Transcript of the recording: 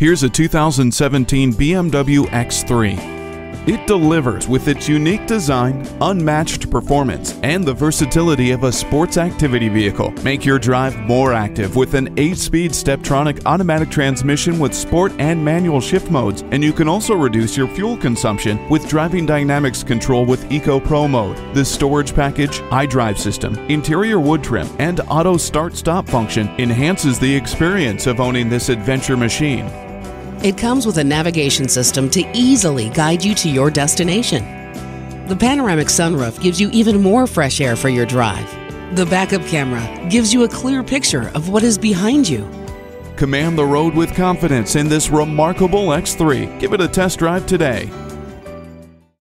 Here's a 2017 BMW X3. It delivers with its unique design, unmatched performance, and the versatility of a sports activity vehicle. Make your drive more active with an 8-speed Steptronic automatic transmission with sport and manual shift modes, and you can also reduce your fuel consumption with driving dynamics control with Eco Pro mode. The storage package, iDrive system, interior wood trim, and auto start-stop function enhances the experience of owning this adventure machine. It comes with a navigation system to easily guide you to your destination. The panoramic sunroof gives you even more fresh air for your drive. The backup camera gives you a clear picture of what is behind you. Command the road with confidence in this remarkable X3. Give it a test drive today.